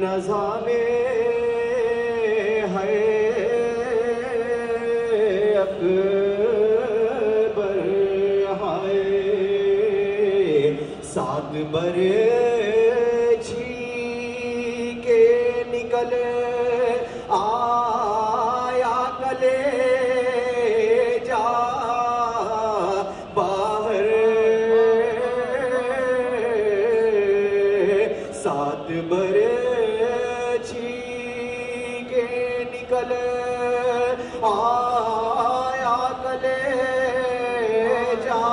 نظامِ ہے اکبر ہے ساتھ برے جھی کے نکل آیا کلے جا باہر ساتھ برے آیا کلے جا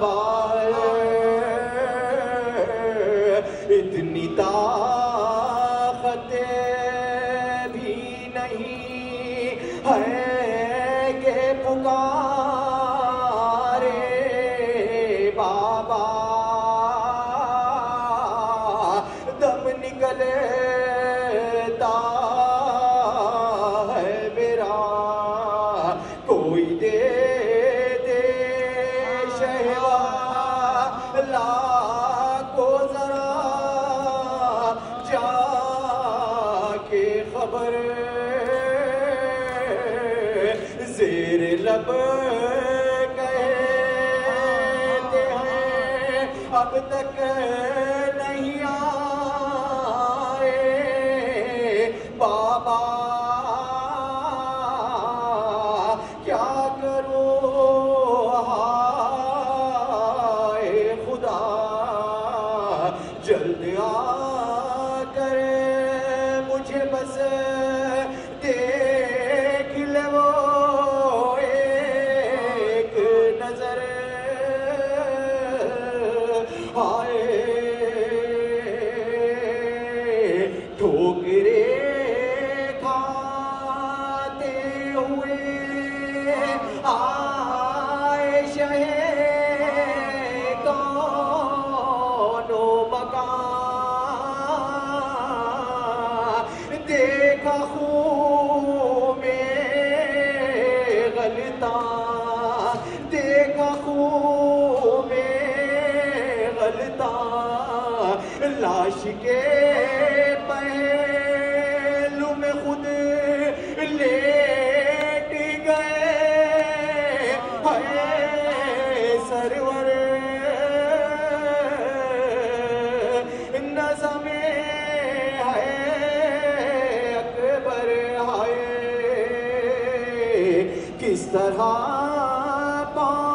باہر اتنی طاقت بھی نہیں ہے کہ پکارے بابا دم نکلتا زیر لب کہتے ہیں اب تک نہیں آئے بابا کیا کرو ہائے خدا جلد آ کر مجھے بس ٹھوکرے کھاتے ہوئے آئے شہے کونو مکان دیکھا خون میں غلطاں دیکھا خون میں غلطاں لاش کے لیٹ گئے ہے سرور نظم ہے اکبر ہے کس طرح پاؤں